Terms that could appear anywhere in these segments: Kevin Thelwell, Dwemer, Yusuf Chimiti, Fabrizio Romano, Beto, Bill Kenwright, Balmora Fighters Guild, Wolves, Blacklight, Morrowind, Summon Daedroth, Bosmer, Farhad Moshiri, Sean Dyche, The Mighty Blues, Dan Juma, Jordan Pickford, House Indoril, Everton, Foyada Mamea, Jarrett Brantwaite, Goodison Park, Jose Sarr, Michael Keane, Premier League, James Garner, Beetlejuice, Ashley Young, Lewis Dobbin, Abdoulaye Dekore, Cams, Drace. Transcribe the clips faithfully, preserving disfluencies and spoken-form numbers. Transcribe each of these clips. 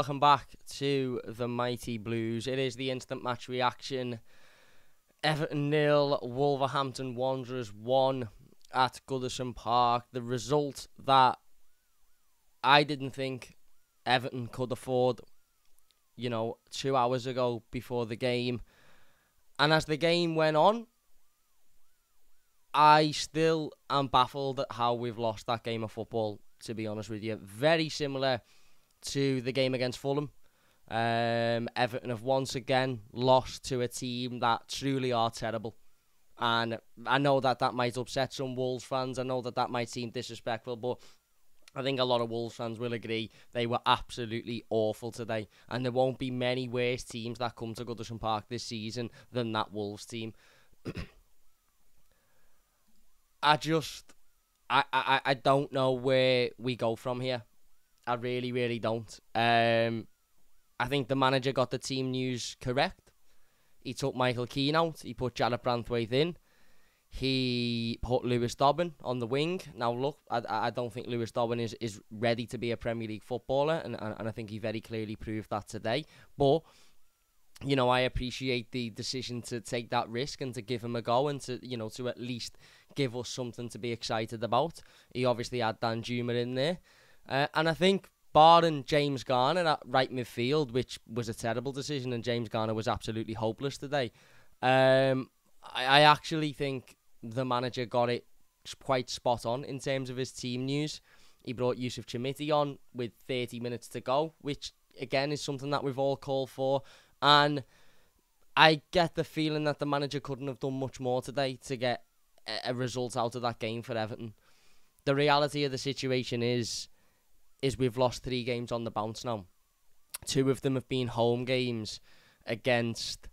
Welcome back to the Mighty Blues. It is the instant match reaction. Everton nil, Wolverhampton Wanderers one at Goodison Park. The result that I didn't think Everton could afford, you know, two hours ago before the game. And as the game went on, I still am baffled at how we've lost that game of football, to be honest with you. Very similar to the game against Fulham. Um, Everton have once again lost to a team that truly are terrible. And I know that that might upset some Wolves fans. I know that that might seem disrespectful, but I think a lot of Wolves fans will agree they were absolutely awful today. And there won't be many worse teams that come to Goodison Park this season than that Wolves team. I just... I, I, I don't know where we go from here. I really, really don't. Um, I think the manager got the team news correct. He took Michael Keane out. He put Jarrett Brantwaite in. He put Lewis Dobbin on the wing. Now, look, I, I don't think Lewis Dobbin is, is ready to be a Premier League footballer, and, and I think he very clearly proved that today. But, you know, I appreciate the decision to take that risk and to give him a go and to, you know, to at least give us something to be excited about. He obviously had Dan Juma in there. Uh, and I think, barring James Garner at right midfield, which was a terrible decision, and James Garner was absolutely hopeless today, um, I, I actually think the manager got it quite spot on in terms of his team news. He brought Yusuf Chimiti on with thirty minutes to go, which, again, is something that we've all called for. And I get the feeling that the manager couldn't have done much more today to get a, a result out of that game for Everton. The reality of the situation is, is we've lost three games on the bounce now. Two of them have been home games against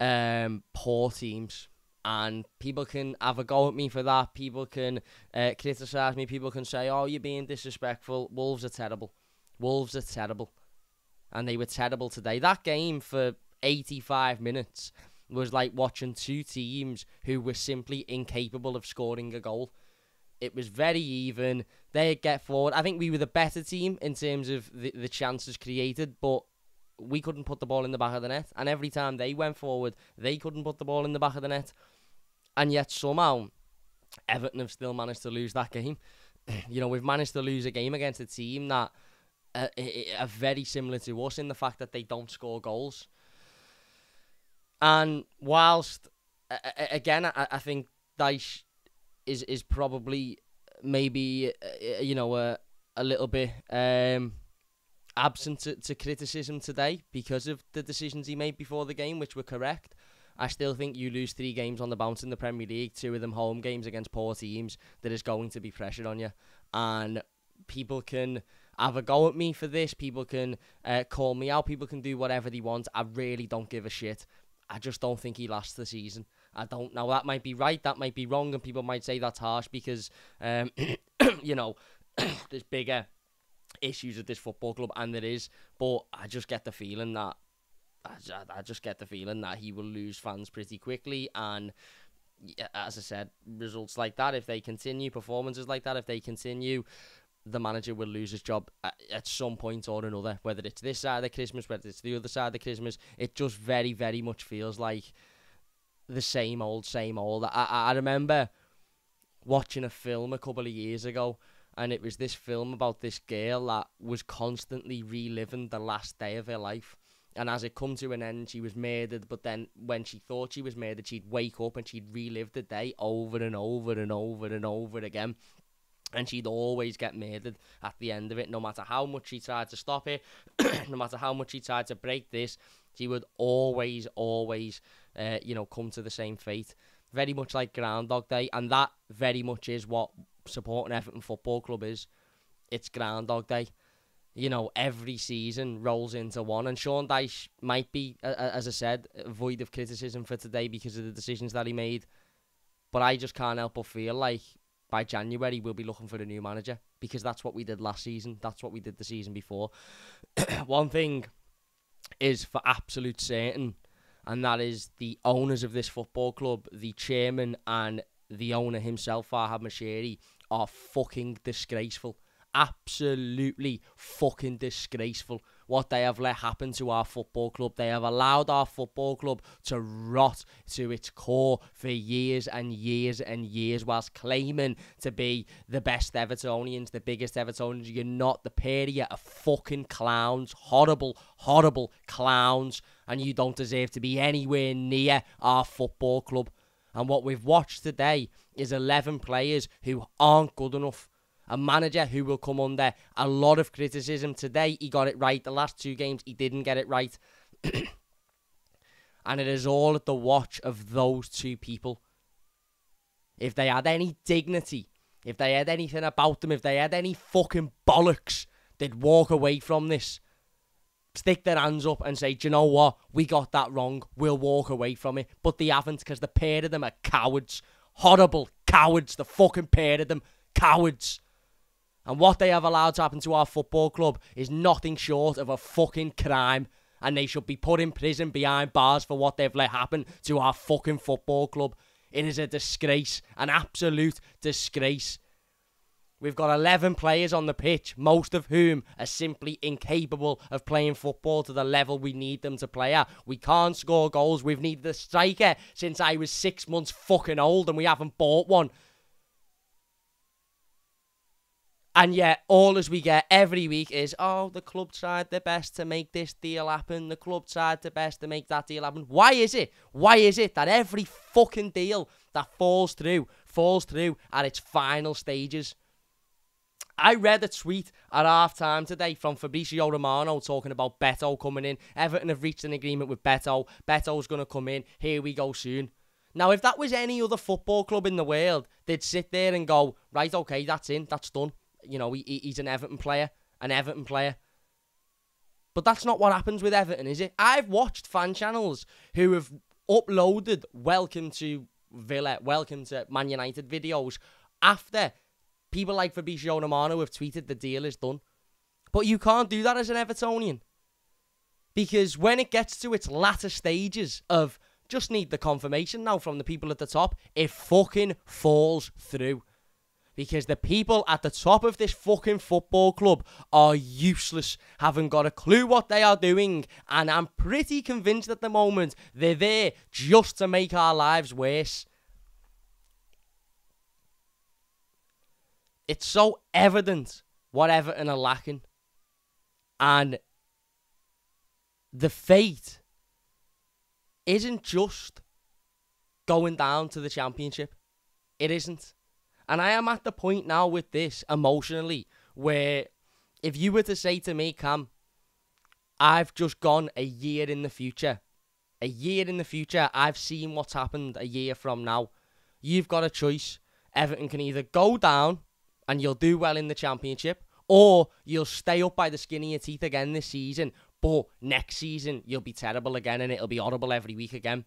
um, poor teams. And people can have a go at me for that. People can uh, criticise me. People can say, oh, you're being disrespectful. Wolves are terrible. Wolves are terrible. And they were terrible today. That game for eighty-five minutes was like watching two teams who were simply incapable of scoring a goal. It was very even. They'd get forward. I think we were the better team in terms of the, the chances created, but we couldn't put the ball in the back of the net. And every time they went forward, they couldn't put the ball in the back of the net. And yet somehow, Everton have still managed to lose that game. You know, we've managed to lose a game against a team that uh, are very similar to us in the fact that they don't score goals. And whilst, uh, again, I, I think Dyche is is probably maybe uh, you know uh, a little bit um, absent to, to criticism today because of the decisions he made before the game, which were correct. I still think you lose three games on the bounce in the Premier League, two of them home games against poor teams. There is going to be pressure on you, and people can have a go at me for this. People can uh, call me out. People can do whatever they want. I really don't give a shit. I just don't think he lasts the season. I don't know. That might be right. That might be wrong. And people might say that's harsh because, um, you know, there's bigger issues at this football club, and there is. But I just get the feeling that I, I just get the feeling that he will lose fans pretty quickly. And as I said, results like that, if they continue, performances like that, if they continue, the manager will lose his job at some point or another. Whether it's this side of Christmas, whether it's the other side of Christmas, it just very, very much feels like the same old, same old. I, I remember watching a film a couple of years ago, and it was this film about this girl that was constantly reliving the last day of her life. And as it come to an end, she was murdered, but then when she thought she was murdered, she'd wake up and she'd relive the day over and over and over and over again. And she'd always get murdered at the end of it, no matter how much she tried to stop it, no matter how much she tried to break this, she would always, always, uh, you know, come to the same fate. Very much like Groundhog Day, and that very much is what supporting Everton Football Club is. It's Groundhog Day. You know, every season rolls into one, and Sean Dyche might be, uh, as I said, void of criticism for today because of the decisions that he made, but I just can't help but feel like by January we'll be looking for a new manager because that's what we did last season. That's what we did the season before. One thing is for absolute certain, and that is the owners of this football club, the chairman and the owner himself, Farhad Moshiri, are fucking disgraceful. Absolutely fucking disgraceful. what they have let happen to our football club. They have allowed our football club to rot to its core for years and years and years, whilst claiming to be the best Evertonians, the biggest Evertonians. You're not the period of fucking clowns. Horrible, horrible clowns. And you don't deserve to be anywhere near our football club. And what we've watched today is eleven players who aren't good enough. A manager who will come under a lot of criticism. Today, he got it right. The last two games, he didn't get it right. And it is all at the watch of those two people. If they had any dignity, if they had anything about them, if they had any fucking bollocks, they'd walk away from this. Stick their hands up and say, do you know what? We got that wrong. We'll walk away from it. But they haven't, because the pair of them are cowards. Horrible cowards. The fucking pair of them. Cowards. And what they have allowed to happen to our football club is nothing short of a fucking crime. And they should be put in prison behind bars for what they've let happen to our fucking football club. It is a disgrace. An absolute disgrace. We've got eleven players on the pitch, most of whom are simply incapable of playing football to the level we need them to play at. We can't score goals. We've needed a striker since I was six months fucking old and we haven't bought one. And yet, all as we get every week is, oh, the club tried their best to make this deal happen. The club tried their best to make that deal happen. Why is it? Why is it that every fucking deal that falls through, falls through at its final stages? I read a tweet at half-time today from Fabrizio Romano talking about Beto coming in. Everton have reached an agreement with Beto. Beto's going to come in. Here we go soon. Now, if that was any other football club in the world, they'd sit there and go, right, okay, that's in, that's done. You know, he, he's an Everton player, an Everton player. But that's not what happens with Everton, is it? I've watched fan channels who have uploaded welcome to Villa, welcome to Man United videos after people like Fabrizio Romano have tweeted the deal is done. But you can't do that as an Evertonian. Because when it gets to its latter stages of just need the confirmation now from the people at the top, it fucking falls through. Because the people at the top of this fucking football club are useless, haven't got a clue what they are doing, and I'm pretty convinced at the moment they're there just to make our lives worse. It's so evident what Everton are lacking, and the fate isn't just going down to the Championship. It isn't. And I am at the point now with this, emotionally, where if you were to say to me, Cam, I've just gone a year in the future. A year in the future, I've seen what's happened a year from now. You've got a choice. Everton can either go down and you'll do well in the Championship, or you'll stay up by the skin of your teeth again this season, but next season you'll be terrible again and it'll be horrible every week again.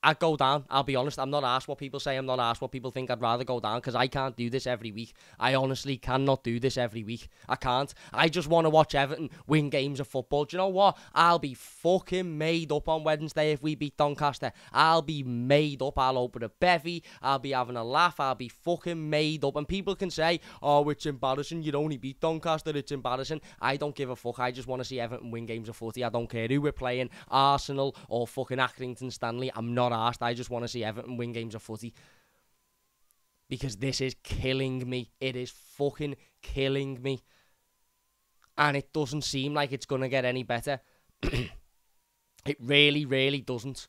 I'd go down, I'll be honest, I'm not asked what people say, I'm not asked what people think, I'd rather go down, because I can't do this every week. I honestly cannot do this every week, I can't. I just want to watch Everton win games of football. Do you know what, I'll be fucking made up on Wednesday if we beat Doncaster. I'll be made up, I'll open a bevy, I'll be having a laugh, I'll be fucking made up, and people can say, oh, it's embarrassing, you'd only beat Doncaster, it's embarrassing. I don't give a fuck, I just want to see Everton win games of footy, I don't care who we're playing, Arsenal or fucking Accrington Stanley, I'm not asked. I just want to see Everton win games of footy, because this is killing me. It is fucking killing me, and it doesn't seem like it's going to get any better. It really, really doesn't.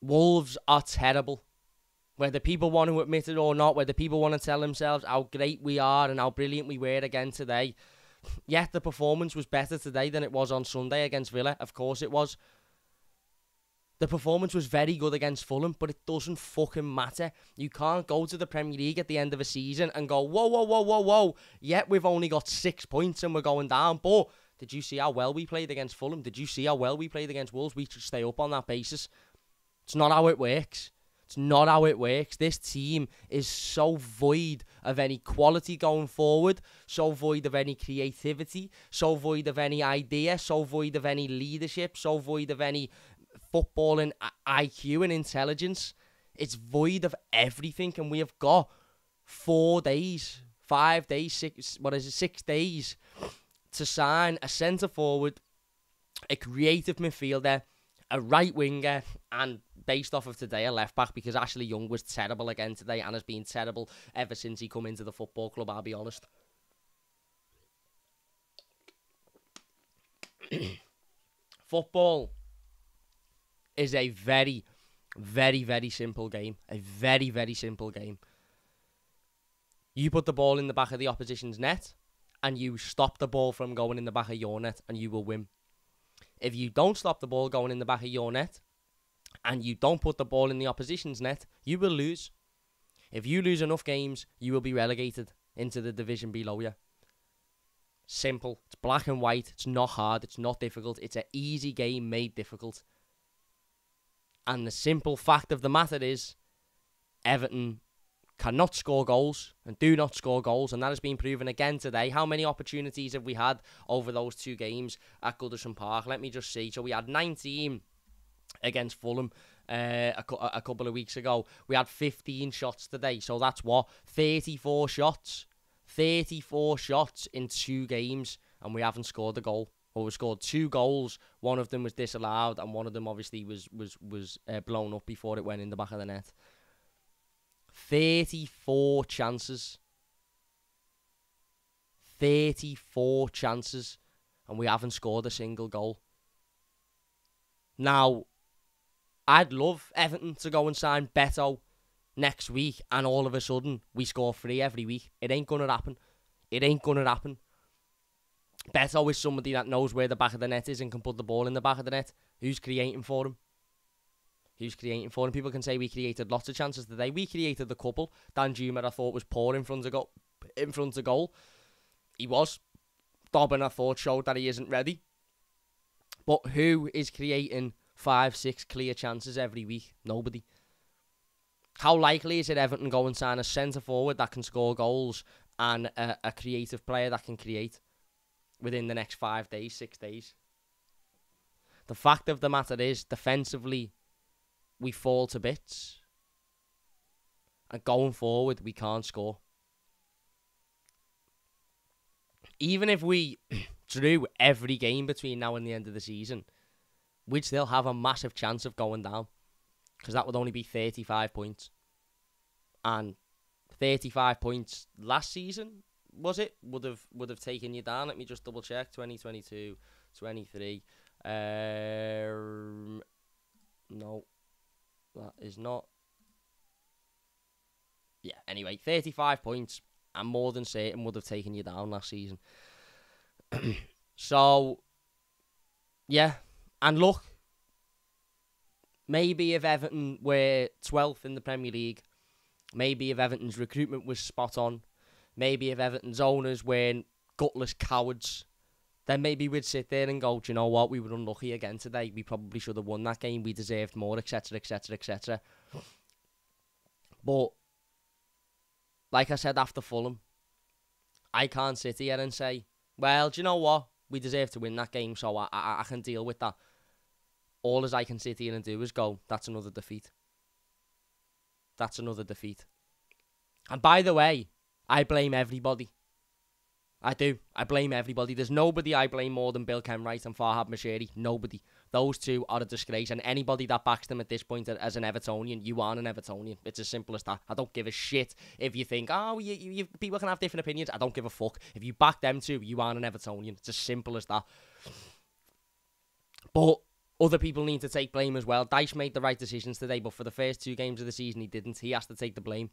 Wolves are terrible. Whether people want to admit it or not, whether people want to tell themselves how great we are and how brilliant we were again today, yet the performance was better today than it was on Sunday against Villa. Of course it was. The performance was very good against Fulham, but it doesn't fucking matter. You can't go to the Premier League at the end of a season and go, whoa, whoa, whoa, whoa, whoa, yet we've only got six points and we're going down. But did you see how well we played against Fulham? Did you see how well we played against Wolves? We should stay up on that basis. It's not how it works. It's not how it works. This team is so void of any quality going forward, so void of any creativity, so void of any idea, so void of any leadership, so void of any football and I Q and intelligence. It's void of everything, and we have got four days, five days, six, what is it, six days to sign a centre-forward, a creative midfielder, a right-winger, and based off of today, a left-back, because Ashley Young was terrible again today and has been terrible ever since he come into the football club, I'll be honest. Football is a very, very, very simple game. A very, very simple game. You put the ball in the back of the opposition's net and you stop the ball from going in the back of your net and you will win. If you don't stop the ball going in the back of your net and you don't put the ball in the opposition's net, you will lose. If you lose enough games, you will be relegated into the division below you. Simple. It's black and white. It's not hard. It's not difficult. It's an easy game made difficult. And the simple fact of the matter is, Everton cannot score goals and do not score goals, and that has been proven again today. How many opportunities have we had over those two games at Goodison Park? Let me just see. So we had nineteen against Fulham uh, a, a couple of weeks ago. We had fifteen shots today, so that's what? thirty-four shots. thirty-four shots in two games, and we haven't scored a goal. Well, we scored two goals. One of them was disallowed, and one of them obviously was, was, was uh, blown up before it went in the back of the net. thirty-four chances. thirty-four chances. And we haven't scored a single goal. Now, I'd love Everton to go and sign Beto next week, and all of a sudden, we score three every week. It ain't gonna happen. It ain't gonna happen. Beto is somebody that knows where the back of the net is and can put the ball in the back of the net. Who's creating for him? Who's creating for him? People can say we created lots of chances today. We created the couple. Dan Juma, I thought, was poor in front of goal. In front of goal. He was. Dobbin, I thought, showed that he isn't ready. But who is creating five, six clear chances every week? Nobody. How likely is it Everton go and sign a centre-forward that can score goals and a, a creative player that can create within the next five days, six days? The fact of the matter is, defensively, we fall to bits. And going forward, we can't score. Even if we drew every game between now and the end of the season, we'd still have a massive chance of going down. Because that would only be thirty-five points. And thirty-five points last season, was it? Would have would have taken you down. Let me just double check. twenty, twenty-two, twenty-three. Um, no. That is not... Yeah, anyway, thirty-five points, and more than certain would have taken you down last season. So, yeah. And look, maybe if Everton were twelfth in the Premier League, maybe if Everton's recruitment was spot on, maybe if Everton's owners weren't gutless cowards, then maybe we'd sit there and go, do you know what, we were unlucky again today. We probably should have won that game. We deserved more, et cetera, et cetera, et cetera. But, like I said after Fulham, I can't sit here and say, well, do you know what, we deserve to win that game, so I, I, I can deal with that. All as I can sit here and do is go, that's another defeat. That's another defeat. And by the way, I blame everybody. I do. I blame everybody. There's nobody I blame more than Bill Kenwright and Farhad Moshiri. Nobody. Those two are a disgrace. And anybody that backs them at this point as an Evertonian, you aren't an Evertonian. It's as simple as that. I don't give a shit if you think, oh, you, you, you, people can have different opinions. I don't give a fuck. If you back them two, you aren't an Evertonian. It's as simple as that. But other people need to take blame as well. Dyche made the right decisions today, but for the first two games of the season, he didn't. He has to take the blame.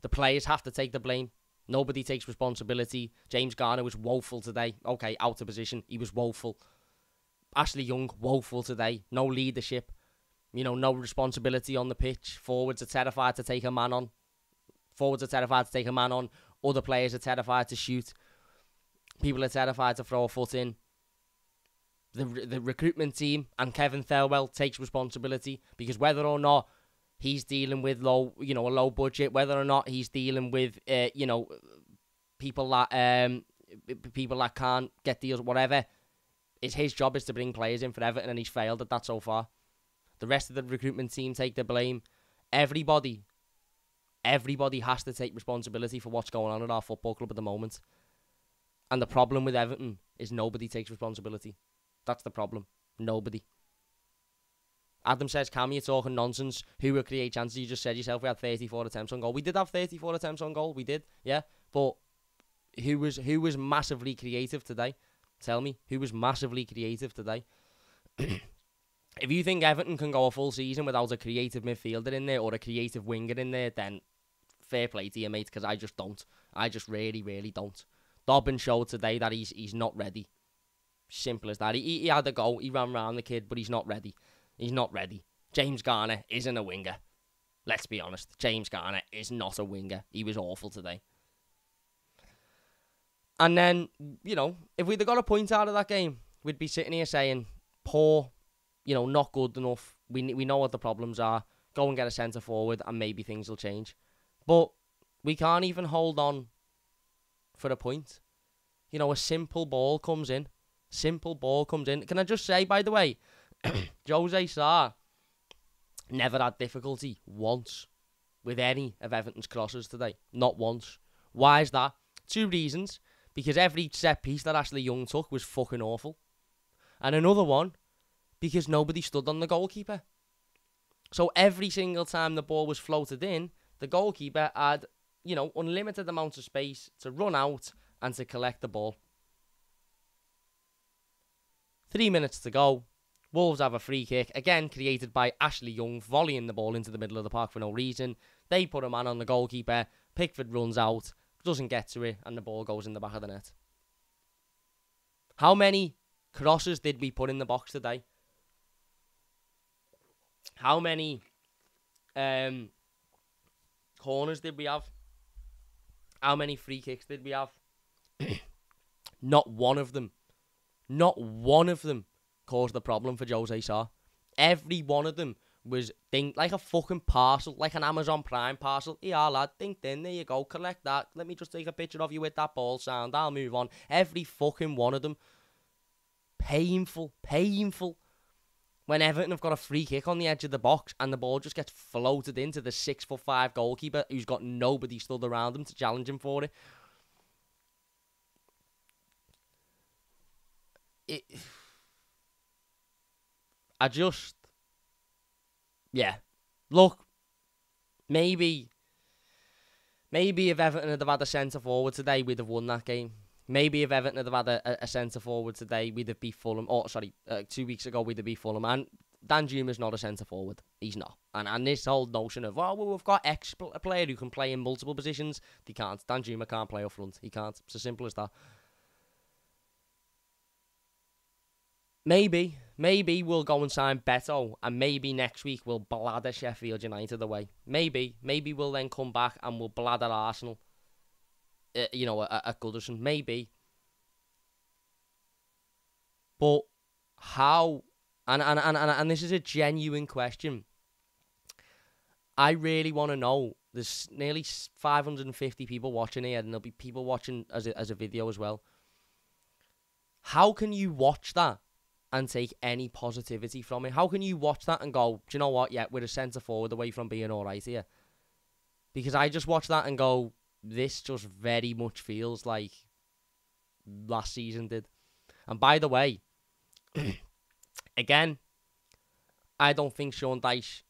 The players have to take the blame. Nobody takes responsibility. James Garner was woeful today. Okay, out of position. He was woeful. Ashley Young, woeful today. No leadership. You know, no responsibility on the pitch. Forwards are terrified to take a man on. Forwards are terrified to take a man on. Other players are terrified to shoot. People are terrified to throw a foot in. The, the recruitment team and Kevin Thelwell takes responsibility, because whether or not he's dealing with low, you know, a low budget, whether or not he's dealing with, uh, you know, people that um, people that can't get deals, whatever. It's his job is to bring players in for Everton, and he's failed at that so far. The rest of the recruitment team take the blame. Everybody, everybody has to take responsibility for what's going on at our football club at the moment. And the problem with Everton is nobody takes responsibility. That's the problem. Nobody. Adam says, Cam, you're talking nonsense. Who will create chances? You just said yourself we had thirty-four attempts on goal. We did have thirty-four attempts on goal. We did, yeah. But who was who was massively creative today? Tell me, who was massively creative today? If you think Everton can go a full season without a creative midfielder in there or a creative winger in there, then fair play to you, mate, because I just don't. I just really, really don't. Dobbin showed today that he's he's not ready. Simple as that. He, he had a go, he ran round the kid, but he's not ready. He's not ready. James Garner isn't a winger. Let's be honest. James Garner is not a winger. He was awful today. And then, you know, if we'd have got a point out of that game, we'd be sitting here saying, poor, you know, not good enough. We, we know what the problems are. Go and get a centre-forward and maybe things will change. But we can't even hold on for a point. You know, a simple ball comes in. Simple ball comes in. Can I just say, by the way, Jose Sarr never had difficulty once with any of Everton's crosses today. Not once. Why is that? Two reasons. Because every set piece that Ashley Young took was fucking awful. And another one, because nobody stood on the goalkeeper. So every single time the ball was floated in, the goalkeeper had, you know, unlimited amounts of space to run out and to collect the ball. Three minutes to go. Wolves have a free kick, again created by Ashley Young, volleying the ball into the middle of the park for no reason. They put a man on the goalkeeper, Pickford runs out, doesn't get to it, and the ball goes in the back of the net. How many crosses did we put in the box today? How many um, corners did we have? How many free kicks did we have? Not one of them. Not one of them caused the problem for Jose Sarr. Every one of them was ding, like a fucking parcel, like an Amazon Prime parcel. Yeah, lad, ding, ding, there you go, collect that. Let me just take a picture of you with that ball sound. I'll move on. Every fucking one of them. Painful, painful. When Everton have got a free kick on the edge of the box and the ball just gets floated into the six foot five goalkeeper who's got nobody stood around him to challenge him for it. It... I just, yeah, look, maybe, maybe if Everton had had a centre-forward today, we'd have won that game. Maybe if Everton had had a, a centre-forward today, we'd have beat Fulham, or sorry, uh, two weeks ago, we'd have beat Fulham, and Dan Juma's not a centre-forward, he's not. And and this whole notion of, oh, well, we've got X player who can play in multiple positions, they can't. Dan Juma can't play up front, he can't. It's as simple as that. Maybe, maybe we'll go and sign Beto and maybe next week we'll bladder Sheffield United away. Maybe, maybe we'll then come back and we'll bladder Arsenal, uh, you know, at, at Goodison. Maybe. But how, and, and, and, and, and this is a genuine question. I really want to know. There's nearly five hundred fifty people watching here and there'll be people watching as a, as a video as well. How can you watch that and take any positivity from it? How can you watch that and go, do you know what, yeah, we're a centre-forward away from being all right here? Because I just watch that and go, this just very much feels like last season did. And by the way, again, I don't think Sean Dyche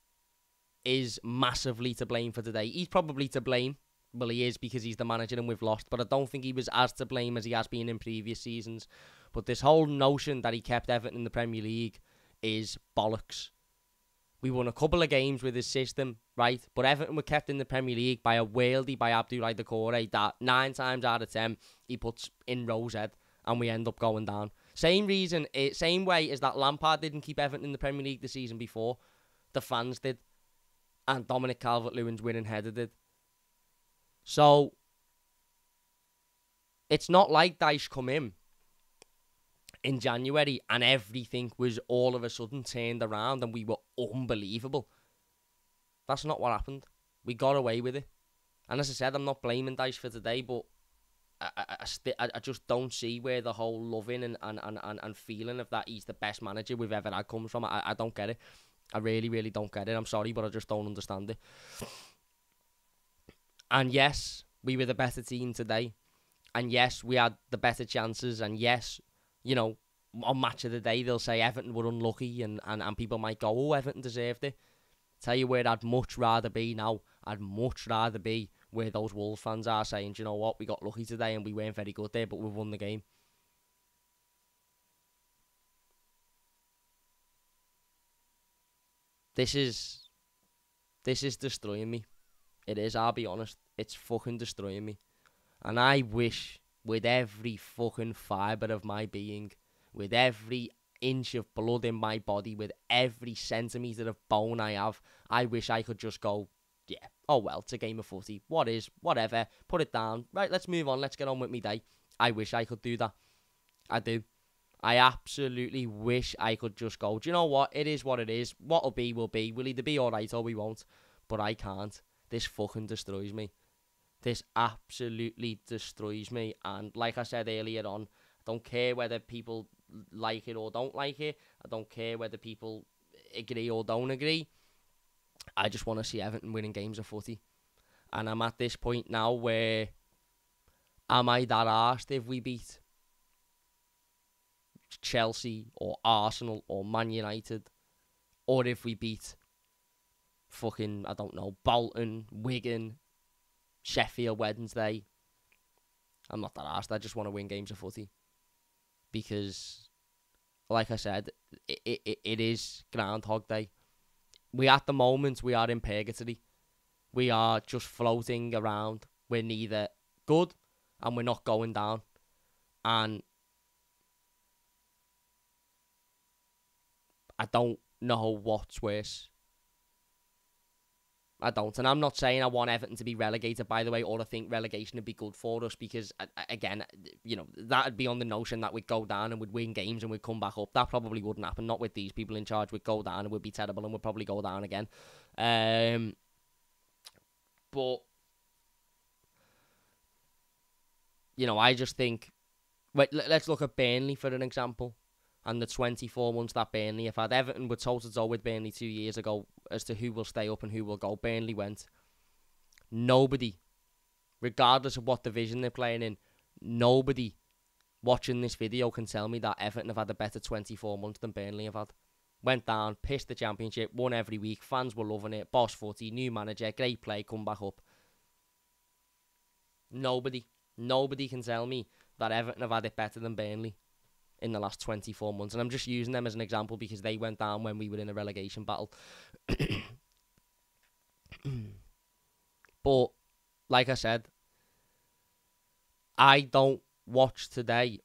is massively to blame for today. He's probably to blame. Well, he is because he's the manager and we've lost. But I don't think he was as to blame as he has been in previous seasons. But this whole notion that he kept Everton in the Premier League is bollocks. We won a couple of games with his system, right? But Everton were kept in the Premier League by a worldie by Abdoulaye Dekore that nine times out of ten he puts in Rose's head and we end up going down. Same reason, same way as that Lampard didn't keep Everton in the Premier League the season before. The fans did. And Dominic Calvert-Lewin's winning header did. So, it's not like Dyche come in in January and everything was all of a sudden turned around and we were unbelievable. That's not what happened. We got away with it. And as I said, I'm not blaming Dyche for today, but I, I, I, I just don't see where the whole loving and, and, and, and feeling of that he's the best manager we've ever had comes from. I, I don't get it. I really, really don't get it. I'm sorry, but I just don't understand it. And yes, we were the better team today. And yes, we had the better chances. And yes, you know, on match of the day, they'll say Everton were unlucky, and, and, and people might go, oh, Everton deserved it. Tell you where I'd much rather be now. I'd much rather be where those Wolves fans are saying, do you know what, we got lucky today and we weren't very good there, but we've won the game. This is... This is destroying me. It is, I'll be honest. It's fucking destroying me. And I wish, with every fucking fibre of my being, with every inch of blood in my body, with every centimetre of bone I have, I wish I could just go, yeah, oh well, it's a game of footy. What is, whatever, put it down. Right, let's move on, let's get on with me day. I wish I could do that. I do. I absolutely wish I could just go, do you know what, it is what it is, what'll be will be, we'll either be alright or we won't, but I can't. This fucking destroys me. This absolutely destroys me, and like I said earlier on, I don't care whether people like it or don't like it, I don't care whether people agree or don't agree, I just want to see Everton winning games of footy, and I'm at this point now where, am I that arsed if we beat Chelsea or Arsenal or Man United, or if we beat fucking, I don't know, Bolton, Wigan, Sheffield Wednesday? I'm not that arsed. I just want to win games of footy, because like I said, it, it, it is Groundhog Day. We at the moment, we are in purgatory. We are just floating around. We're neither good and we're not going down, and I don't know what's worse. I don't. And I'm not saying I want Everton to be relegated, by the way, or I think relegation would be good for us, because, again, you know, that would be on the notion that we'd go down and we'd win games and we'd come back up. That probably wouldn't happen. Not with these people in charge. We'd go down and we'd be terrible and we'd probably go down again. Um, but, you know, I just think... Wait, let's look at Burnley for an example. And the twenty-four months that Burnley have had. Everton were toe-to-toe with Burnley two years ago as to who will stay up and who will go. Burnley went. Nobody, regardless of what division they're playing in, nobody watching this video can tell me that Everton have had a better twenty-four months than Burnley have had. Went down, pissed the championship, won every week, fans were loving it, boss footy, new manager, great play, come back up. Nobody, nobody can tell me that Everton have had it better than Burnley in the last twenty-four months. And I'm just using them as an example because they went down when we were in a relegation battle. But, like I said, I don't watch today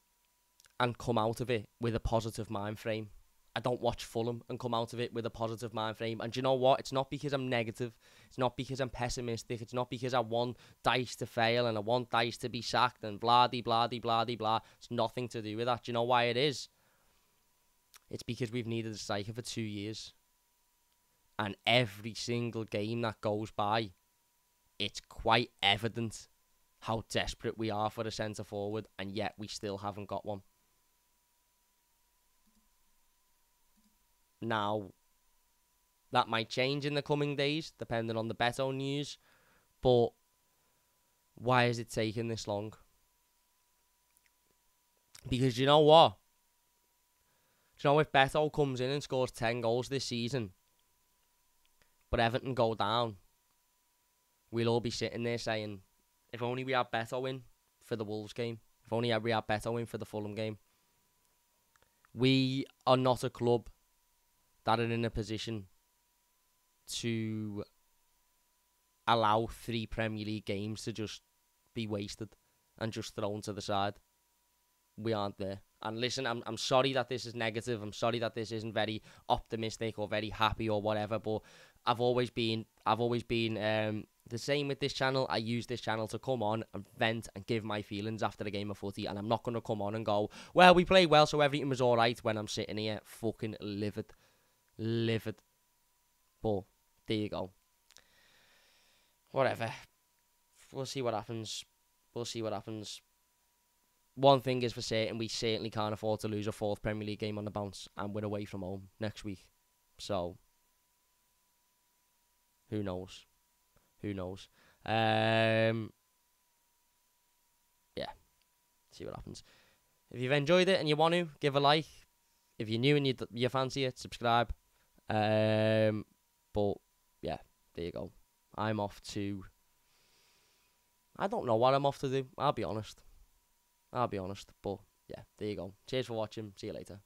and come out of it with a positive mind frame. I don't watch Fulham and come out of it with a positive mind frame. And do you know what? It's not because I'm negative. It's not because I'm pessimistic. It's not because I want Dyche to fail and I want Dyche to be sacked and blah-de-blah-de-blah-de-blah. It's nothing to do with that. Do you know why it is? It's because we've needed a striker for two years. And every single game that goes by, it's quite evident how desperate we are for a centre-forward, and yet we still haven't got one. Now, that might change in the coming days, depending on the Beto news, but why is it taking this long? Because you know what? Do you know if Beto comes in and scores ten goals this season, but Everton go down, we'll all be sitting there saying, if only we had Beto in for the Wolves game, if only we had Beto in for the Fulham game. We are not a club that are in a position to allow three Premier League games to just be wasted and just thrown to the side. We aren't there. And listen, I'm I'm sorry that this is negative. I'm sorry that this isn't very optimistic or very happy or whatever. But I've always been I've always been um the same with this channel. I use this channel to come on and vent and give my feelings after a game of footy. And I'm not gonna come on and go, well, we played well, so everything was all right, when I'm sitting here fucking livid. Livid. But there you go. Whatever. We'll see what happens. We'll see what happens. One thing is for certain, we certainly can't afford to lose a fourth Premier League game on the bounce, and we're away from home next week. So, who knows? Who knows? Um, yeah. see what happens. If you've enjoyed it and you want to, give a like. If you're new and you, you fancy it, subscribe. Um, but, yeah, there you go. I'm off to... I don't know what I'm off to do. I'll be honest. I'll be honest. But, yeah, there you go. Cheers for watching. See you later.